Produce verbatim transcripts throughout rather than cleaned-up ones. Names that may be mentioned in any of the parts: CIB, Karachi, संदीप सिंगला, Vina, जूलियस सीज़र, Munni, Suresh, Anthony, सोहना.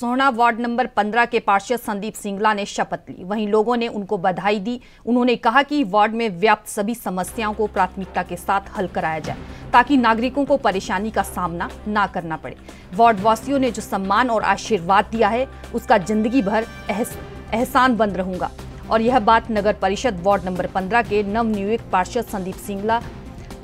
सोहना ward number पंद्रह के पार्षद संदीप सिंगला ने शपथ ली। वहीं लोगों ने उनको बधाई दी। उन्होंने कहा कि वार्ड में व्याप्त सभी समस्याओं को प्राथमिकता के साथ हल कराया जाए ताकि नागरिकों को परेशानी का सामना ना करना पड़े। वार्ड वासियों ने जो सम्मान और आशीर्वाद दिया है उसका जिंदगी भर एहस, एहसान बंद रहूंगा। और यह बात नगर परिषद वार्ड नंबर पंद्रह के नवनियुक्त पार्षद संदीप सिंगला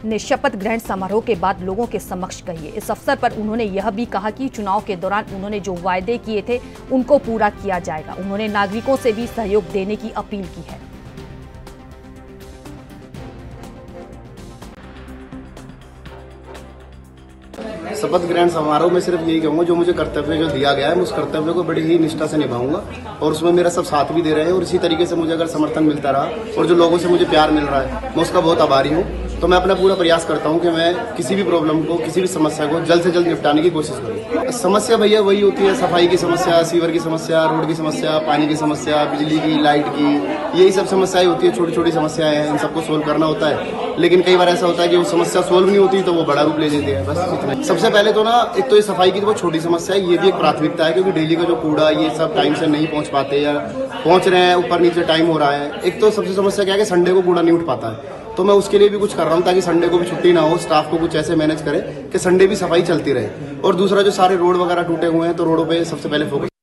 ने शपथ ग्रहण समारोह के बाद लोगों के समक्ष कही। इस अवसर पर उन्होंने यह भी कहा कि चुनाव के दौरान उन्होंने जो वायदे किए थे उनको पूरा किया जाएगा। उन्होंने नागरिकों से भी सहयोग देने की अपील की है। शपथ ग्रहण समारोह में सिर्फ यही कहूँगा, जो मुझे कर्तव्य जो दिया गया है मैं उस कर्तव्य को बड़ी ही निष्ठा से निभाऊंगा और उसमें मेरा सब साथ भी दे रहे हैं। और इसी तरीके से मुझे अगर समर्थन मिलता रहा और जो लोगों से मुझे प्यार मिल रहा है मैं उसका बहुत आभारी हूँ। तो मैं अपना पूरा प्रयास करता हूँ कि मैं किसी भी प्रॉब्लम को, किसी भी समस्या को जल्द से जल्द निपटाने की कोशिश करूँ। समस्या भैया वही होती है, सफाई की समस्या, सीवर की समस्या, रोड की समस्या, पानी की समस्या, बिजली की, लाइट की, यही सब समस्याएं होती है। छोटी छोटी समस्याएं हैं, इन सबको सोल्व करना होता है। लेकिन कई बार ऐसा होता है कि वो समस्या सोल्व नहीं होती तो वो बड़ा रूप ले लेते हैं। बस इतना। सबसे पहले तो ना, एक तो ये सफाई की तो बहुत छोटी समस्या है, ये भी एक प्राथमिकता है क्योंकि डेली का जो कूड़ा ये सब टाइम से नहीं पहुँच पाते या पहुँच रहे हैं, ऊपर नीचे टाइम हो रहा है। एक तो सबसे समस्या क्या है कि संडे को कूड़ा नहीं उठ पाता है, तो मैं उसके लिए भी कुछ कर रहा हूँ ताकि संडे को भी छुट्टी ना हो, स्टाफ को कुछ ऐसे मैनेज करें कि संडे भी सफाई चलती रहे। और दूसरा जो सारे रोड वगैरह टूटे हुए हैं तो रोडों पे सबसे पहले फोकस